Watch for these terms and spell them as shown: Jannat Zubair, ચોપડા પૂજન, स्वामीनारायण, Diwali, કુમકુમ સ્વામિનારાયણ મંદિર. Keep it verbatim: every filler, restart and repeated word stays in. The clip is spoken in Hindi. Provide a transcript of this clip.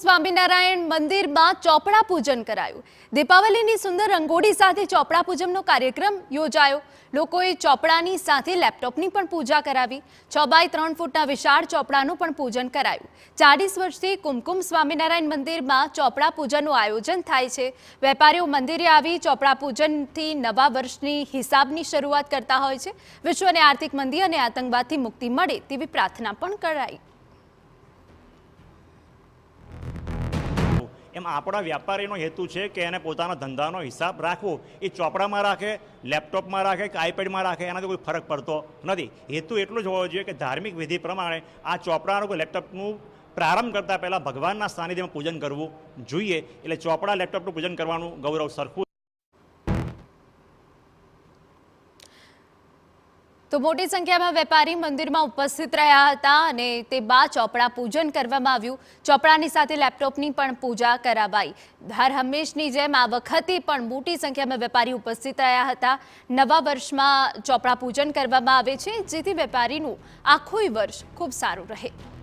स्वामीनारायण मंदिर में चोपड़ा पूजन करायु। दीपावली की सुंदर रंगोड़ी साथे चोपड़ा पूजन नो कार्यक्रम योजायो। लोकोए चोपड़ानी साथे लैपटॉपनी पण पूजा करावी। छ बाय त्रण फूटना विशाल चोपड़ानु पण पूजन करायु। चालीस वर्षथी कुमकुम स्वामीनारायण मंदिर में चोपड़ा पूजननु आयोजन थाय छे। वेपारीओ मंदिरे आवी चोपड़ा पूजनथी नवा वर्षनी हिसाबनी शरूआत करता होय छे। विश्वने आर्थिक मंदी अने आतंकवादथी मुक्ति मळे तेवी प्रार्थना पण कराई। एम आपड़ा व्यापारीनो हेतु है कि एने पोताना धंधानो हिसाब राखवो। ए चोपड़ा में राखे, लैपटॉप में राखे कि आईपेड में राखे एनाथी कोई फरक पड़तो नथी। हेतु एटलो ज होवो जोईए कि धार्मिक विधि प्रमाणे आ चोपड़ा के लैपटॉपनु प्रारंभ करता पहला भगवानना सानिध्यमां पूजन करवू जोईए। एटले चोपड़ा लैपटॉपनु पूजन करवानुं गौरव सरखुं। तो मोटी संख्या में वेपारी मंदिर में उपस्थित रहा था अने ते बाद चोपड़ा पूजन करवामां आव्युं। चोपड़ानी साथे लैपटॉपनी पण पूजा करावाई। हर हमेशनी जेम आ वखते पण मोटी संख्या में वेपारी उपस्थित रहा था। नवा वर्ष में चोपड़ा पूजन करवामां आवे छे, जेथी वेपारीनुं आखुं वर्ष खूब सारूं रहे।